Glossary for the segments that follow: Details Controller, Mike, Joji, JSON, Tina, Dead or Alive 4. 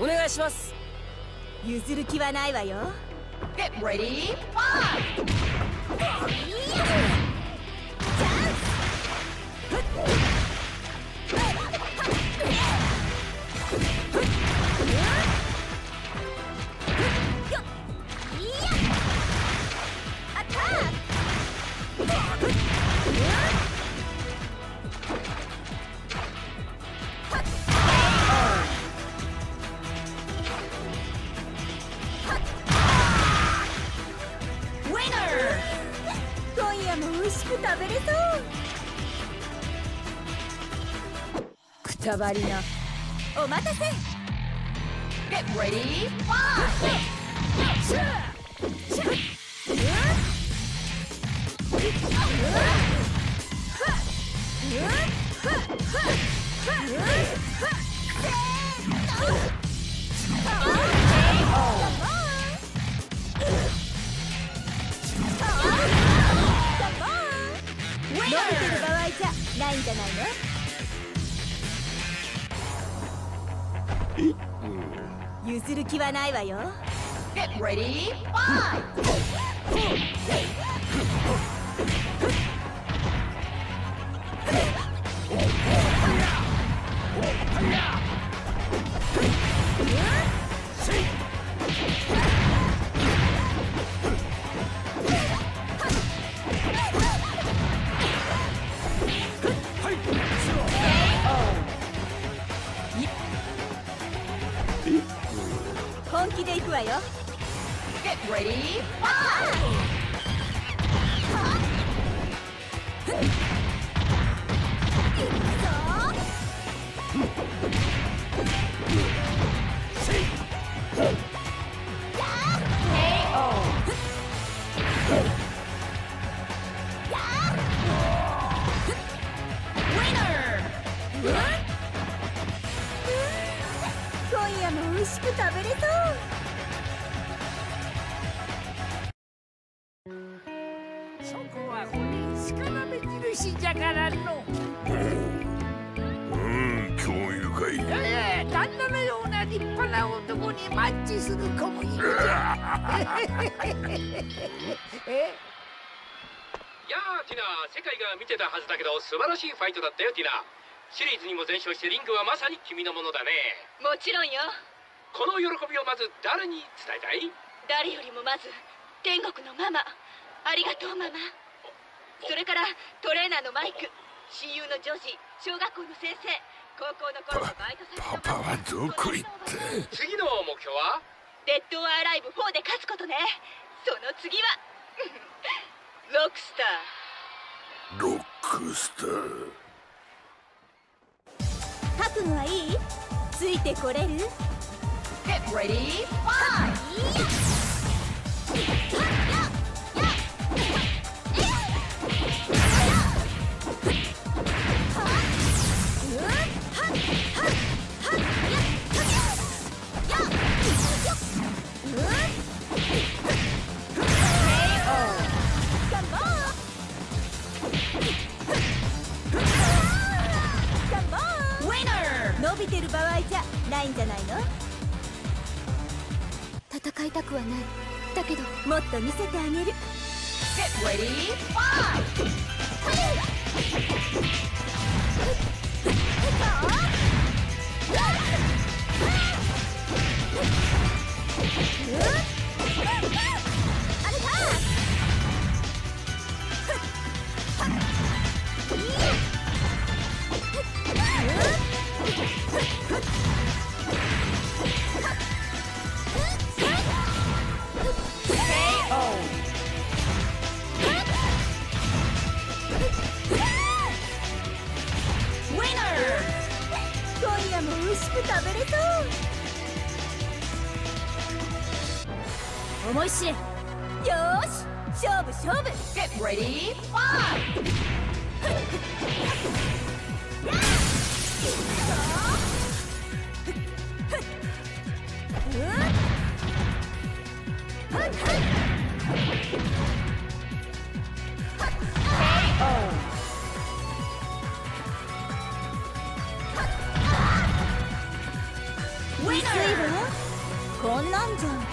お願いします。譲る気はないわよ。 Get ready, fight! くたばりな。お待たせ。Get ready, fire!伸びてる場合じゃないんじゃないの？譲る気はないわよ。Get ready, fight! 本気で行くわよ。Get ready, fight! 美味しく食べれそう。そこは骨しからめ印じゃからの。興味深い。旦那のような立派な男にマッチする小麦じゃ。いやーティナ、世界が見てたはずだけど素晴らしいファイトだったよティナ。シリーズにも全勝してリングはまさに君のものだね。もちろんよ。 この喜びをまず誰に伝えたい？誰よりもまず天国のママ、ありがとうママ。それからトレーナーのマイク、親友のジョジ、小学校の先生、高校の頃のバイト先のママ。パパはどこ行った次の目標はデッド・オア・アライブ4で勝つことね。その次はロックスター。ロックスター。覚悟はいい？ついてこれる？ Get ready, fight! 伸びてる場合じゃないんじゃないの？戦いたくはない。だけどもっと見せてあげる。 Get ready, fight! 思い知れ。よし、勝負勝負。 Get ready, fight! ウィナー！ジョンだよね。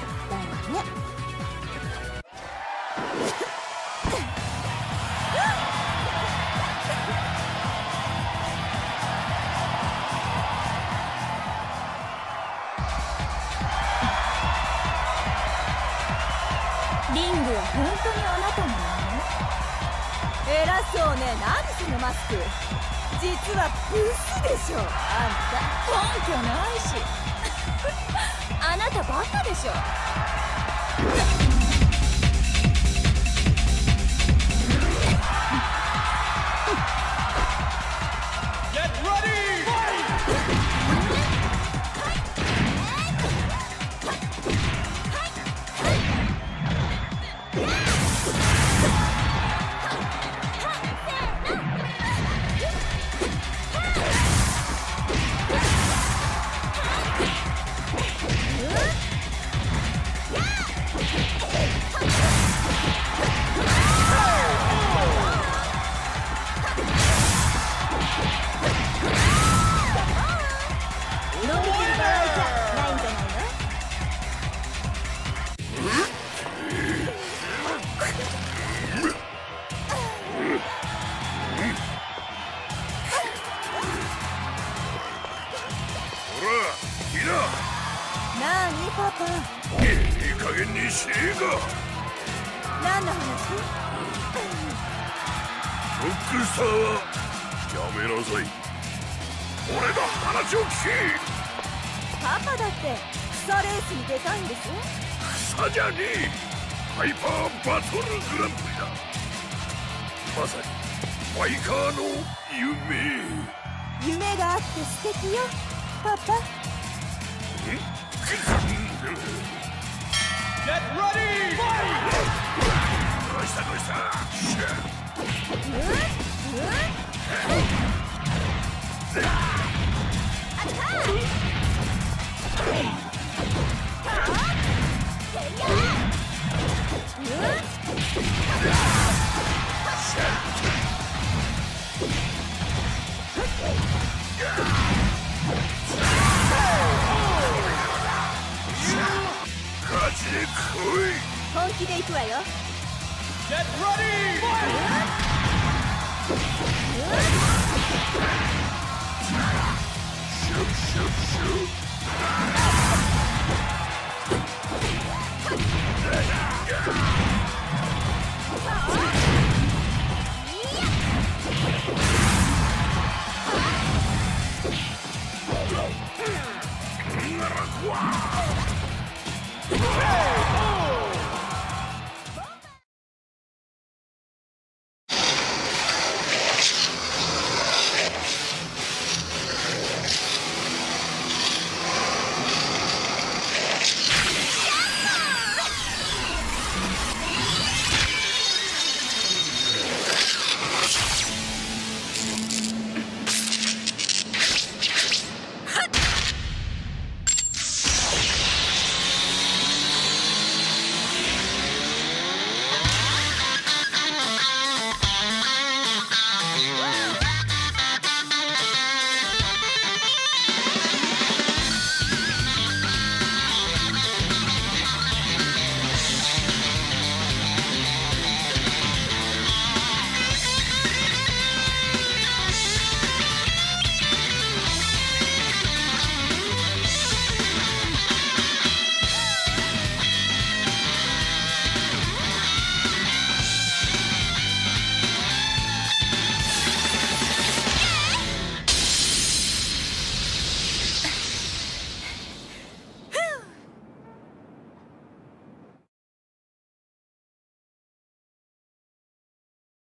リングは本当にあなたのもの？偉そうね。何そのマスク。実はブスでしょ。あんた根拠ないしあなたバカでしょ。Get ready! Shoot!